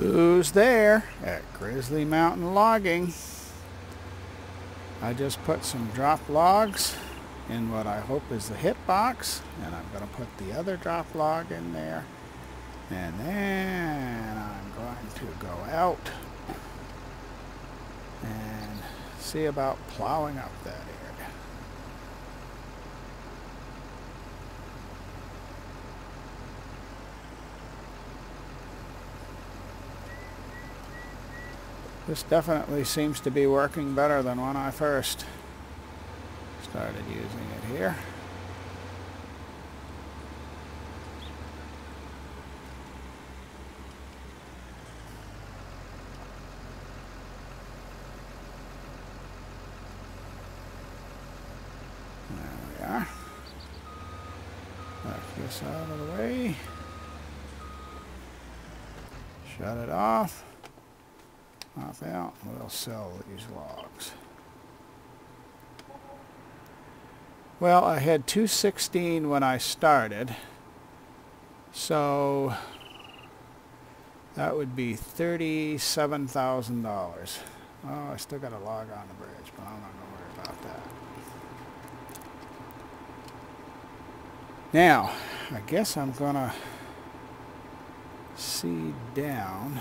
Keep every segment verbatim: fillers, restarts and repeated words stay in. Who's there at Grizzly Mountain Logging? I just put some drop logs in what I hope is the hit box, and I'm going to put the other drop log in there, and then I'm going to go out and see about plowing up that area. This definitely seems to be working better than when I first started using it here. There we are. Knock this out of the way. Shut it off. Off out. We'll sell these logs. Well, I had two sixteen when I started, so that would be thirty-seven thousand dollars. Oh, I still got a log on the bridge, but I'm not going to worry about that. Now, I guess I'm going to seed down.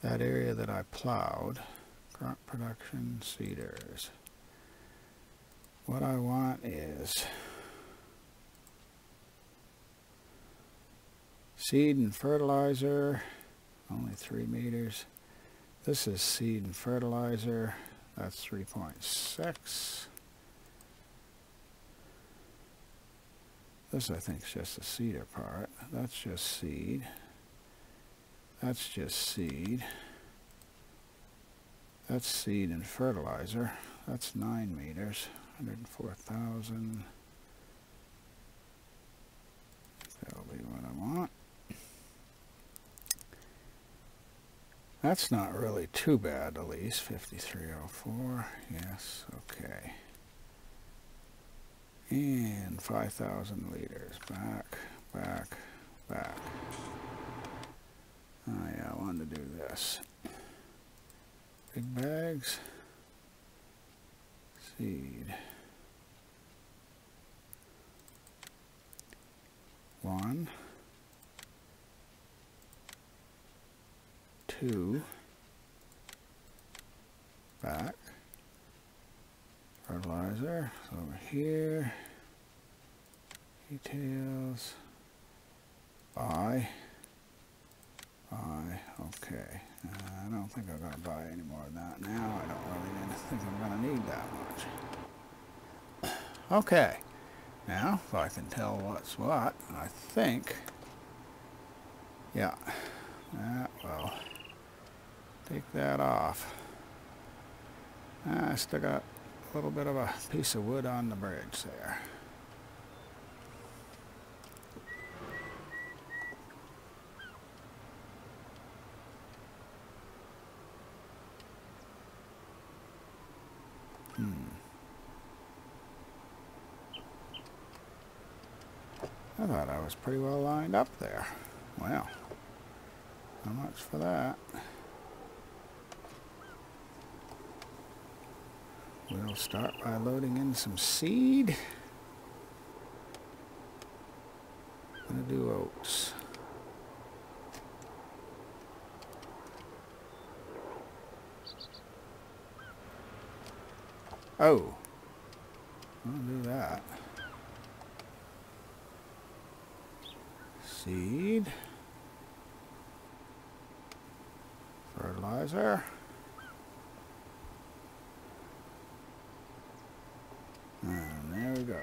That area that I plowed, crop production, cedars. What I want is seed and fertilizer, only three meters. This is seed and fertilizer, that's three point six. This I think is just the cedar part, that's just seed. That's just seed. That's seed and fertilizer. That's nine meters, one hundred four thousand. That'll be what I want. That's not really too bad, at least. fifty-three oh four, yes, okay. And five thousand liters, back, back, back. Oh yeah, I wanted to do this. Big bags. Seed. One. Two. Back. Fertilizer. It's over here. Details. Buy. Buy, okay. Uh, I don't think I'm going to buy any more of that now. I don't really think I'm going to need that much. Okay. Now, if I can tell what's what, I think... Yeah. That will take that off. I still got a little bit of a piece of wood on the bridge there. Hmm. I thought I was pretty well lined up there. Well, not much for that. We'll start by loading in some seed. I'm going to do oats. Oh, I'll do that. Seed. Fertilizer. And there we go.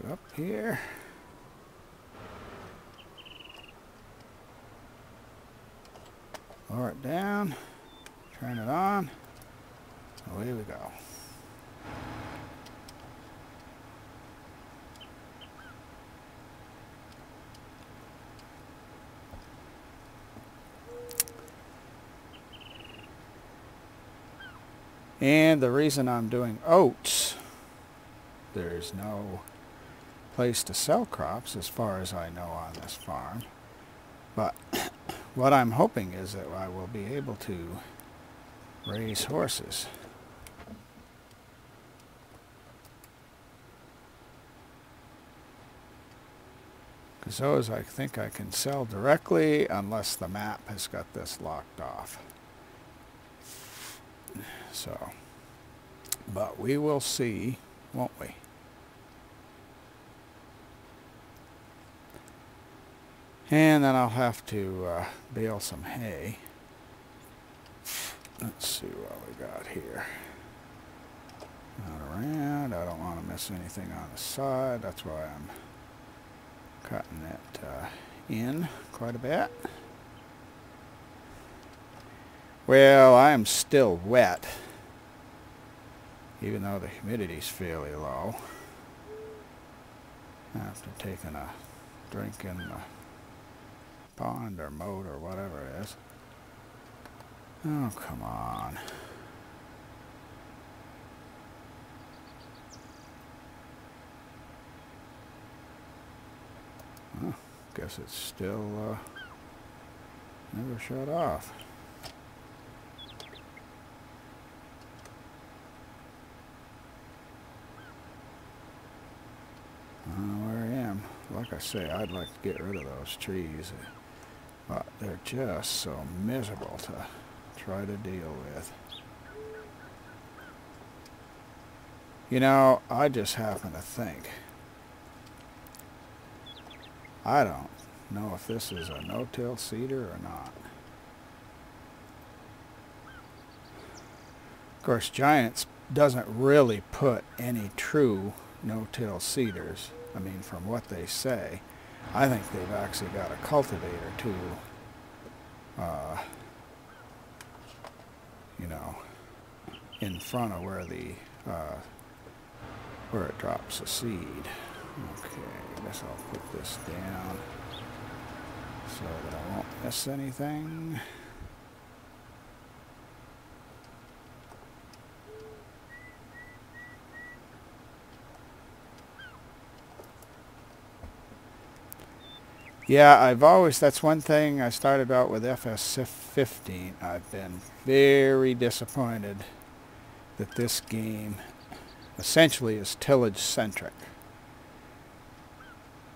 get up here. Lower it down, turn it on, away we go. And the reason I'm doing oats, there's no place to sell crops as far as I know on this farm, but what I'm hoping is that I will be able to raise horses. Because those I think I can sell directly unless the map has got this locked off. So, but we will see, won't we? And then I'll have to uh, bale some hay. Let's see what we got here. Not around. I don't want to miss anything on the side. That's why I'm cutting it uh, in quite a bit. Well, I am still wet, even though the humidity's fairly low. After taking a drink in the pond or moat or whatever it is. Oh, come on. Well, guess it's still uh, never shut off. Like I say, I'd like to get rid of those trees, but they're just so miserable to try to deal with. You know, I just happen to think, I don't know if this is a no-till cedar or not. Of course, Giants doesn't really put any true no-till cedars. I mean, from what they say, I think they've actually got a cultivator to, uh, you know, in front of where the uh, where it drops the seed. Okay, I guess I'll put this down so that I won't miss anything. Yeah, I've always, that's one thing I started out with F S fifteen. I've been very disappointed that this game essentially is tillage-centric.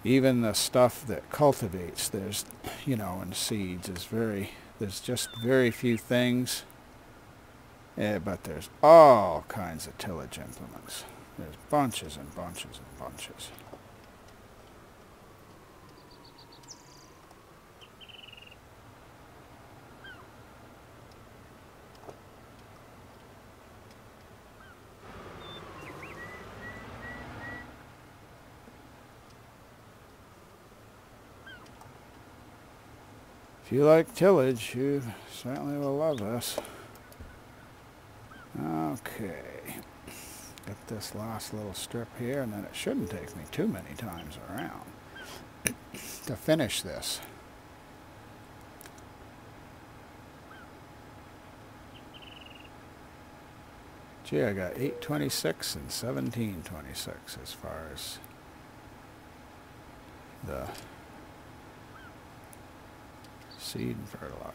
Even the stuff that cultivates, there's, you know, and seeds is very, there's just very few things, yeah, but there's all kinds of tillage implements. There's bunches and bunches and bunches. If you like tillage, you certainly will love this. Okay, get this last little strip here, and then it shouldn't take me too many times around to finish this. Gee, I got eight twenty-six and seventeen twenty-six as far as the seed and fertilizer.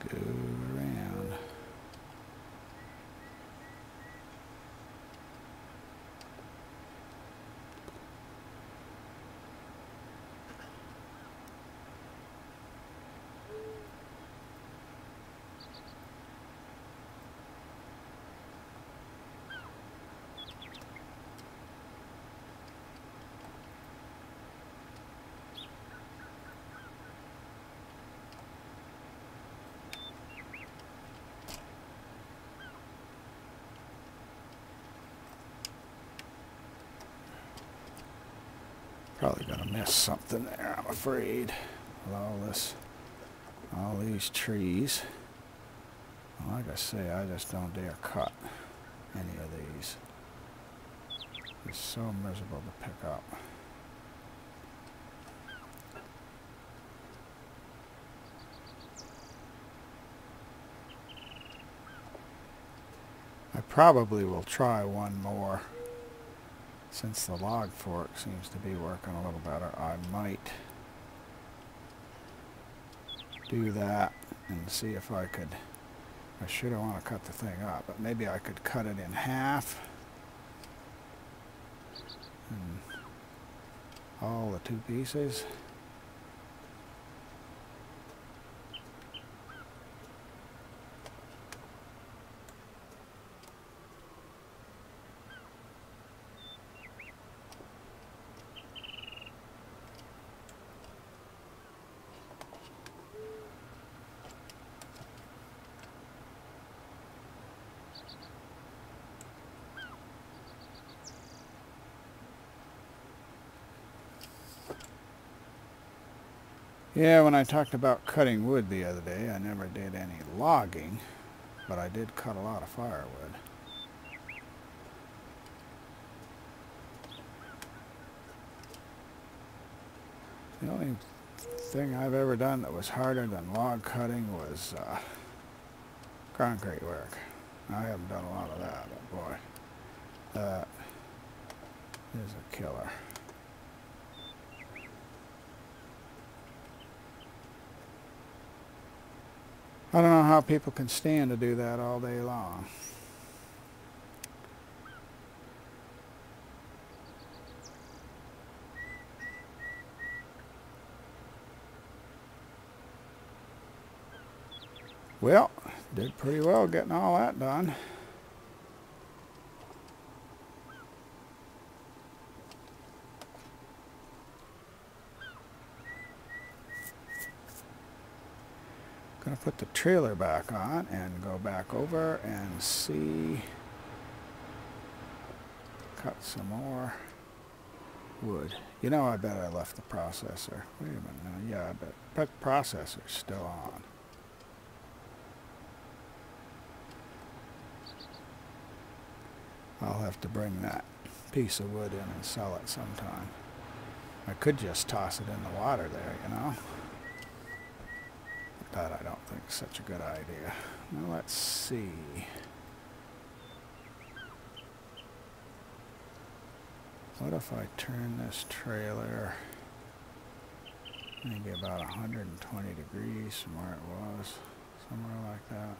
Let's go around. Probably gonna miss something there, I'm afraid, with all this, all these trees. Like I say, I just don't dare cut any of these. It's so miserable to pick up. I probably will try one more. Since the log fork seems to be working a little better, I might do that and see if I could. I sure don't want to cut the thing up, but maybe I could cut it in half. And all the two pieces. Yeah, when I talked about cutting wood the other day, I never did any logging, but I did cut a lot of firewood. The only thing I've ever done that was harder than log cutting was uh, concrete work. I haven't done a lot of that, but boy, that is a killer. I don't know how people can stand to do that all day long. Well, did pretty well getting all that done. Gonna put the trailer back on and go back over and see, cut some more wood. You know, I bet I left the processor. Wait a minute now. Yeah, I bet the processor's still on. I'll have to bring that piece of wood in and sell it sometime. I could just toss it in the water there, you know. That I don't think is such a good idea. Now let's see. What if I turn this trailer maybe about one hundred twenty degrees from where it was, somewhere like that.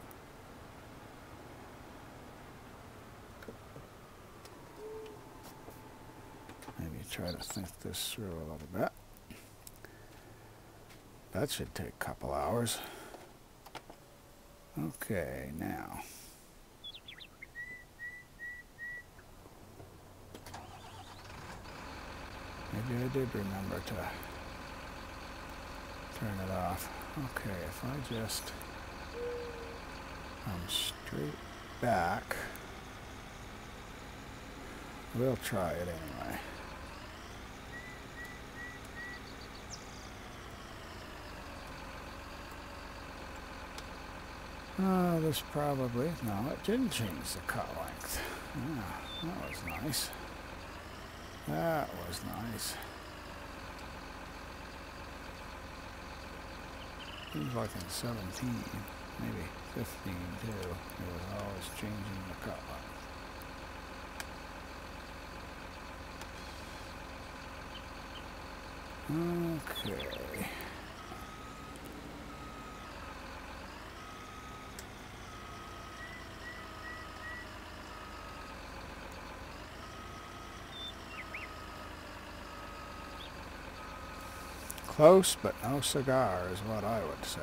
Maybe try to think this through a little bit. That should take a couple hours. Okay, now. Maybe I did remember to turn it off. Okay, if I just come straight back, we'll try it anyway. Oh, this probably, no, it didn't change the cut length. Yeah, that was nice. That was nice. Seems like in seventeen, maybe fifteen too, it was always changing the cut length. Okay. Close, but no cigar is what I would say.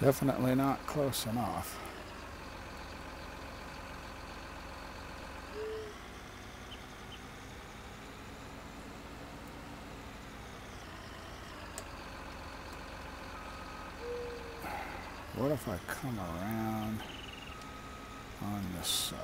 Definitely not close enough. what if I come around on this side?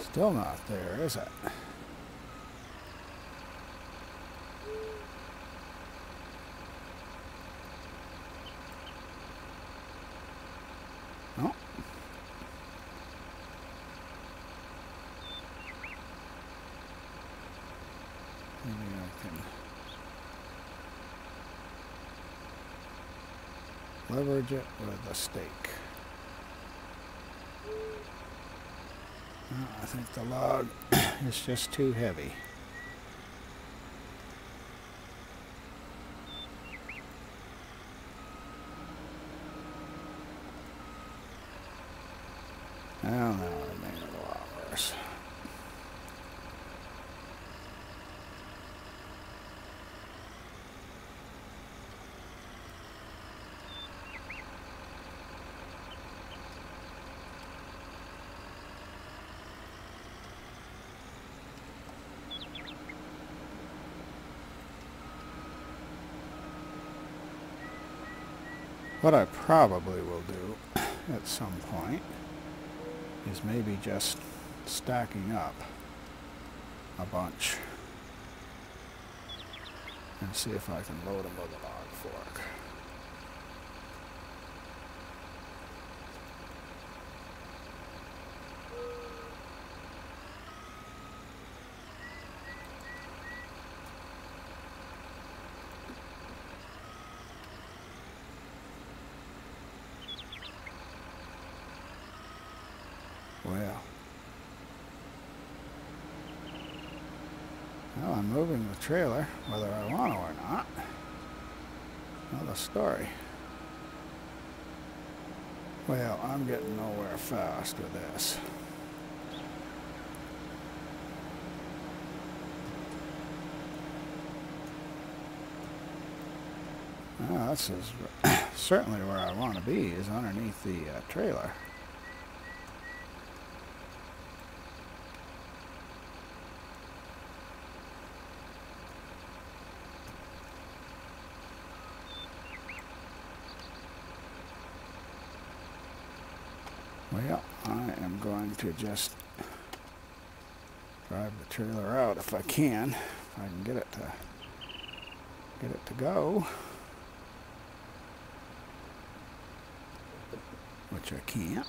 Still not there, is it? No. Maybe I can leverage it with a stake. I think the log is just too heavy. Now, now it made it a lot worse. What I probably will do at some point is maybe just stacking up a bunch and see if I can load them with a log fork. Well, well, I'm moving the trailer, whether I want to or not. Another story. Well, I'm getting nowhere fast with this. Well, this is certainly where I want to be, is underneath the uh, trailer. Well, I am going to just drive the trailer out if I can. If I can get it to get it to go, which I can't.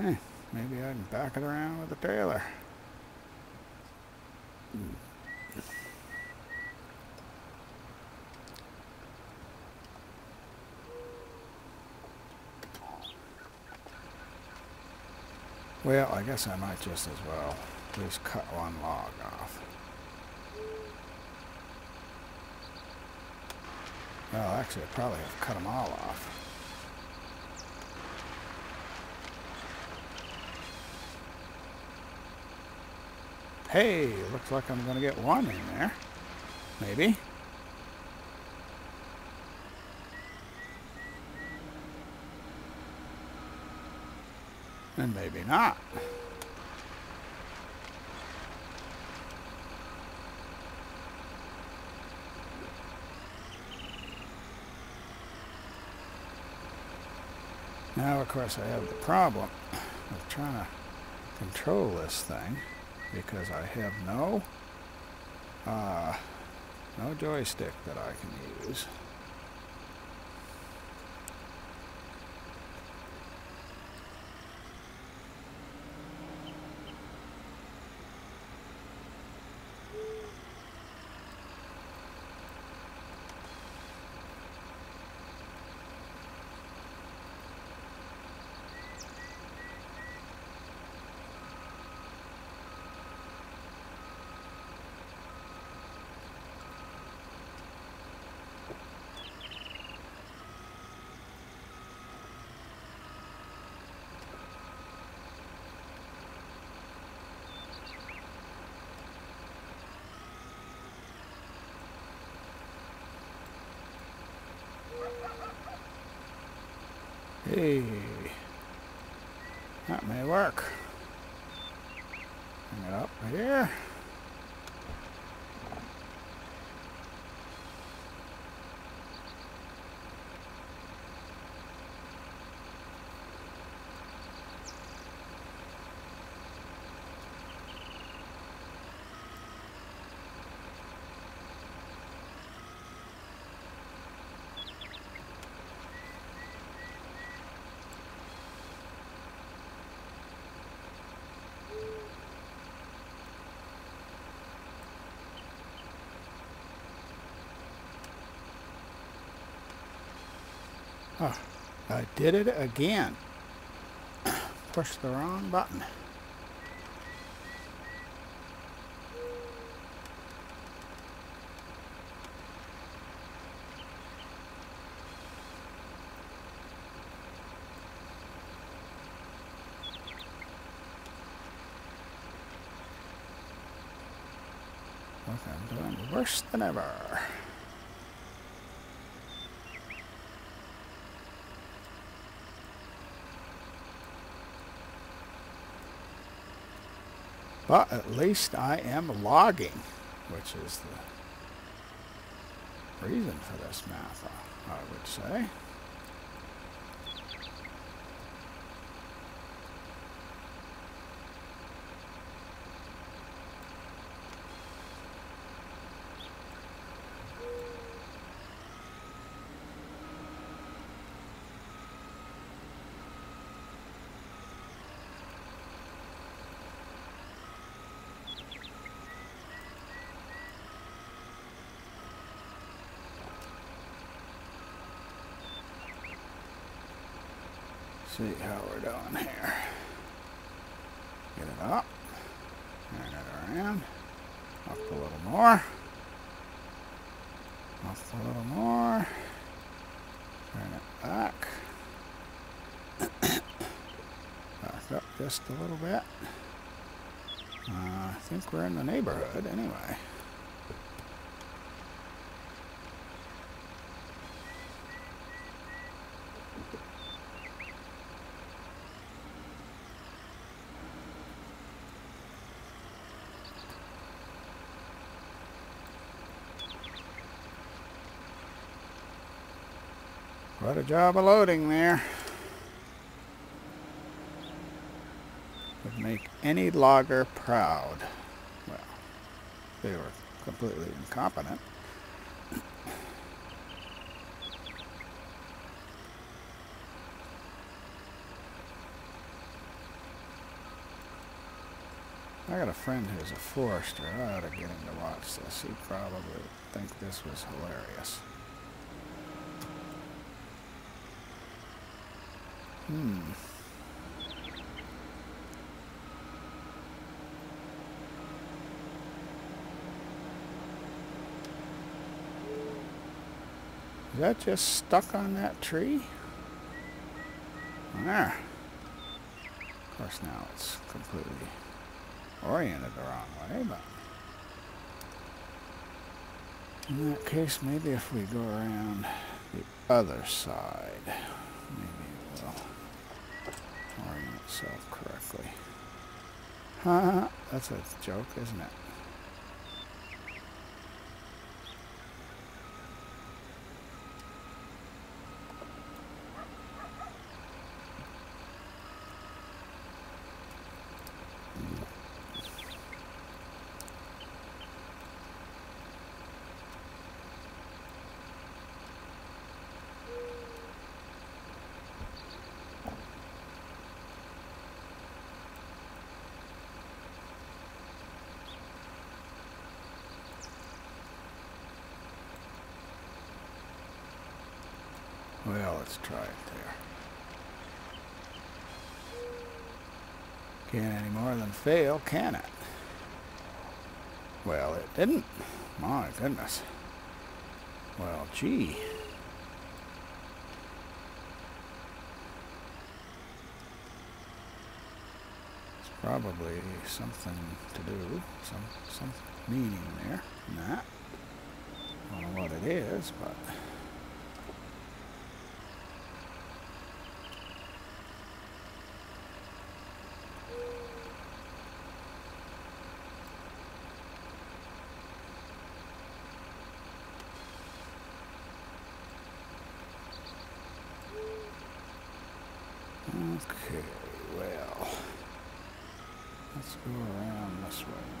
Eh, maybe I can back it around with the trailer. Well, I guess I might just as well just cut one log off. Well, actually, I probably have cut them all off. Hey, looks like I'm going to get one in there. Maybe. And maybe not. Now, of course, I have the problem of trying to control this thing because I have no uh, no joystick that I can use. Hey, that may work. Bring it up here. Oh, I did it again. Pushed the wrong button. Look, I'm doing worse than ever. But at least I am logging, which is the reason for this map, I would say. See how we're doing here. Get it up. Turn it around. Up a little more. Up a little more. Turn it back. Back up just a little bit. Uh, I think we're in the neighborhood anyway. Quite a job of loading there. Would make any logger proud. Well, they were completely incompetent. I got a friend who's a forester. I ought to get him to watch this. He'd probably think this was hilarious. Hmm. Is that just stuck on that tree? There. Of course, now it's completely oriented the wrong way, but in that case, maybe if we go around the other side, maybe it will orient itself correctly. Huh? That's a joke, isn't it? Well, let's try it there. Can't any more than fail, can it? Well, it didn't. My goodness. Well, gee. It's probably something to do, some, some meaning there in that. I don't know what it is, but... Okay, well, let's go around this way now.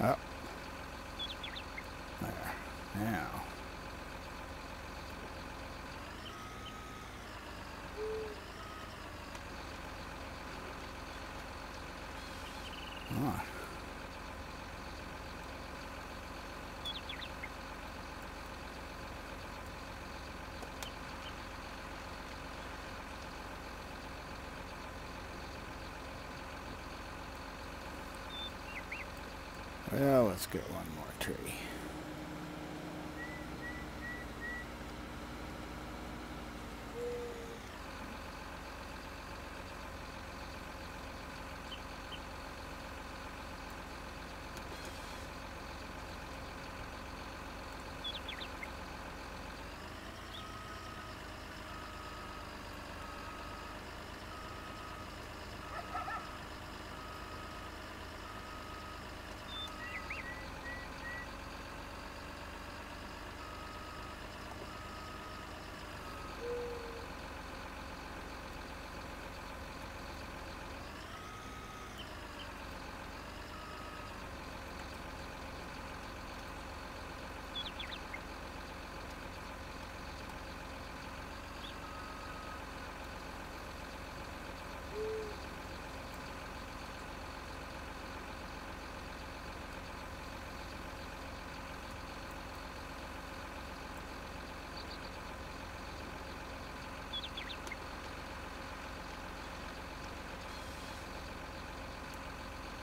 Up there now. Well, let's get one more tree.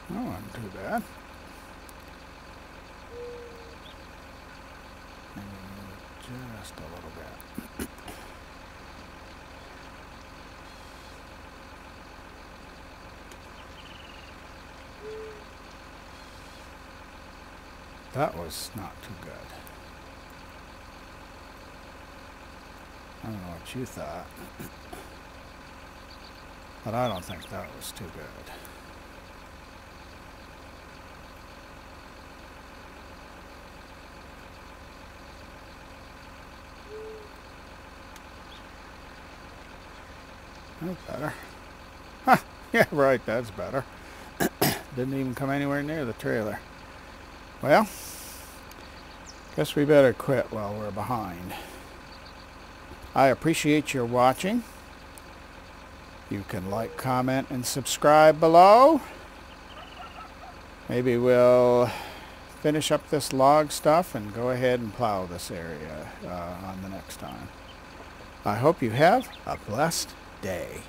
That wasn't too bad. Maybe just a little bit. That was not too good. I don't know what you thought, but I don't think that was too good. That's better. Huh, yeah, right, that's better. Didn't even come anywhere near the trailer. Well, guess we better quit while we're behind. I appreciate your watching. You can like, comment, and subscribe below. Maybe we'll finish up this log stuff and go ahead and plow this area uh, on the next time. I hope you have a blessed day.